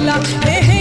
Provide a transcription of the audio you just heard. dola.